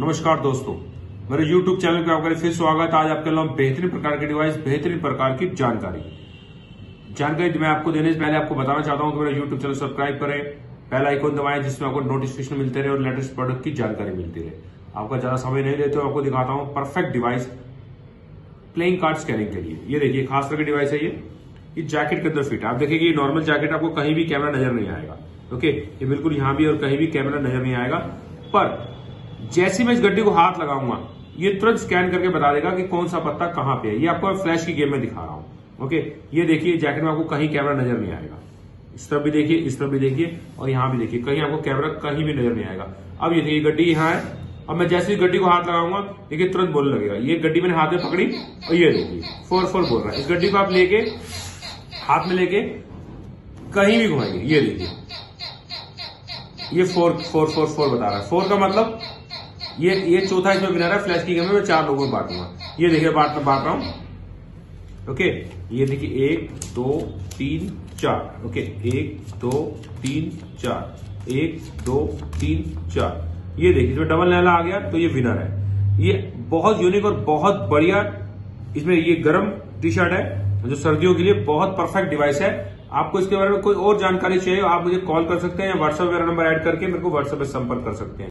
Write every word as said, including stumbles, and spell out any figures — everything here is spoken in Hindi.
नमस्कार दोस्तों, मेरे YouTube चैनल पे आपका फिर स्वागत। आज आपके लिए बेहतरीन प्रकार के डिवाइस, बेहतरीन प्रकार की जानकारी जानकारी मैं आपको देने से पहले आपको बताना चाहता हूं कि मेरा YouTube चैनल सब्सक्राइब करें, पहला आइकॉन दबाएं जिसमें आपको नोटिफिकेशन मिलते रहे और लेटेस्ट प्रोडक्ट की जानकारी मिलती रहे। आपका ज्यादा समय नहीं लेते, आपको दिखाता हूँ perfect device playing card scanning के लिए। ये देखिए, खास तरह की डिवाइस है ये ये जैकेट के अंदर फिट है। आप देखिए ये नॉर्मल जैकेट, आपको कहीं भी कैमरा नजर नहीं आएगा। ओके, ये बिल्कुल यहाँ भी और कहीं भी कैमरा नजर नहीं आएगा, पर जैसे मैं इस गड्ढे को हाथ लगाऊंगा ये तुरंत स्कैन करके बता देगा कि कौन सा पत्ता कहाँ पे है। ये आपको फ्लैश की गेम में दिखा रहा हूँ। ओके, ये देखिए जैकेट में आपको कहीं कैमरा नजर नहीं आएगा। इस तरफ भी देखिए, इस तरफ भी देखिए और यहाँ भी देखिए, कहीं आपको कैमरा कहीं भी नजर नहीं आएगा। अब ये देखिए गड्ढी यहाँ है, अब मैं जैसे ही गड्ढी को हाथ लगाऊंगा देखिए तुरंत बोलने लगेगा। ये गड्ढी मैंने हाथ में पकड़ी और ये देखिए फोर फोर बोल रहा है। इस गड्ढी को आप लेके हाथ में लेके कहीं भी घुमाएंगे, ये देखिए ये फोर फोर फोर फोर बता रहा है। फोर का मतलब ये ये चौथा इसमें बना रहा है। फ्लैश की गेम में मैं चार लोगों में बांटूंगा। ये देखिए बांट बांट रहा हूं। ओके, ये देखिए एक दो तीन चार। ओके, एक दो तीन चार, एक दो तीन चार। ये देखिए इसमें डबल नैला आ गया तो ये विनर है। ये बहुत यूनिक और बहुत बढ़िया, इसमें ये गर्म टी शर्ट है जो सर्दियों के लिए बहुत परफेक्ट डिवाइस है। आपको इसके बारे में कोई और जानकारी चाहिए आप मुझे कॉल कर सकते हैं या व्हाट्सएप मेरा नंबर ऐड करके मेरे को व्हाट्सएप पर संपर्क कर सकते हैं।